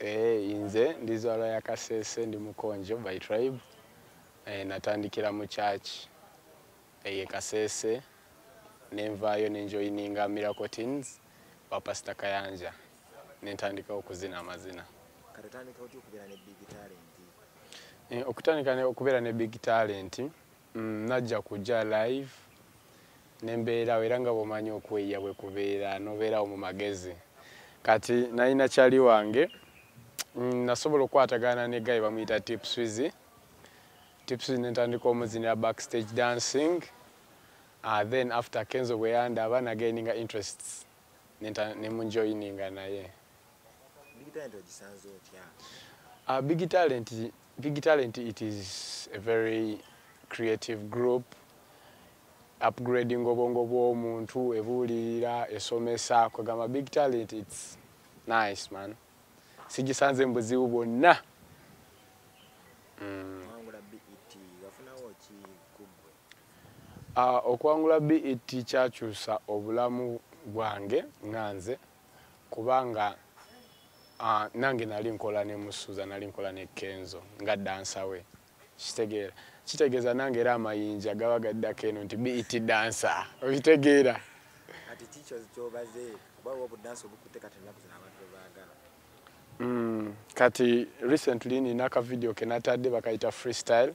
Inze ndizwala ya Kasese ndi mukonjo by tribe. Natandikira mu church. Kasese nenvayo nenjoyininga Miracle Teens wa Pastor Kayanja. Nentandika okuzina amazina. Katandika okubera ne Big Talent. Okutandika okubera ne Big Talent najja kujja live nembeera weranga bomanyi okweya bwe kubeera nobeera mu magezi. Kati naina chali wange nasobola kwatagana ne guy bamuyita Tipswizi. Tipswizi nentandika omuzina backstage dancing. Then after Kenzo Weyanda abana gaininga interests. Nemunjoyininga naye. Big Talent ojisanzo otya? Big Talent it is a very creative group. Upgrading obongo bw'omuntu ebulira esomesa kwagama Big Talent it's nice man. Sijisanze mbuzi ubona. Okwangula BET kyakyusa obulamu bwange nganze kubanga nange nali nkola ne Musuza nali nkola ne Kenzo nga dancer we kitegeera kitegeeza nange era amayinja gabagadda keno nti BET dancer obitegeera ati teachers chobaze kubawo obudansa obukuteka tenakuza abantu baagala kati recently ninaka video kenatadde bakaita freestyle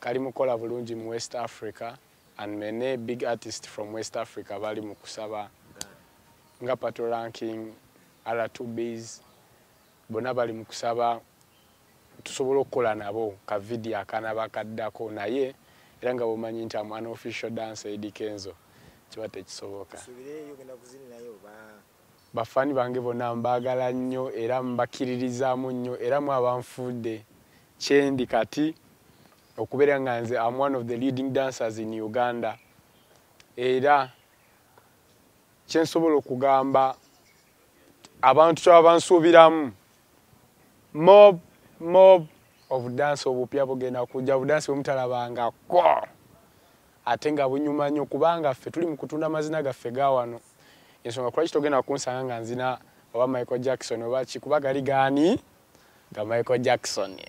kali mukola bulungi mu West Africa and many big artists from West Africa bali mukusaba nga pato ranking R2 base bona bali mukusaba tusobola okukola nabo ka video akana bakaddako naye era nga bomanyi nti am an official dancer Edi Kenzo kibate kisoboka subire yogenda kuzina nayo bafani bange bonna mbagala nnyo era mbakiririzaamu nnyo era mu abanfudde kyendi kati okubera nganze I'm one of the leading dancers in Uganda era kyensobola okugamba abantu abansuubiramu mob of dance obupya bogenda kujja budansi omutalabanga ko atenga bunyuma nnyo kubanga ffe tuli mu kutunda amazina gaffe ga wano ensonga kulaki togenda kunsanga nga nzina oba Michael Jackson oba kikuba gali gaani ga Michael Jackson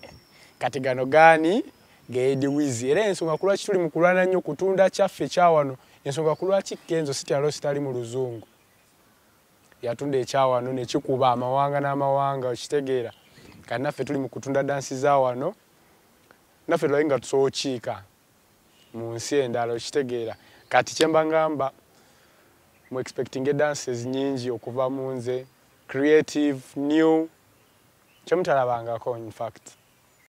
kati gano gaani Gedi wizi era ensonga kulaki tuli mu kulwana nnyo kutunda kyaffe kya wano ensonga kulaki Kenzo sitalo sitali mu luzungu yatunda ekya wano ne kikuba amawanga n'amawanga okitegeera kana naffe tuli mu kutunda dansi za wano naffe loinga tusochiika mu nsi endala okitegeera kati kyemba ngamba mu expecting dances nyingi okuva munze creative new chemtalabanga ko in fact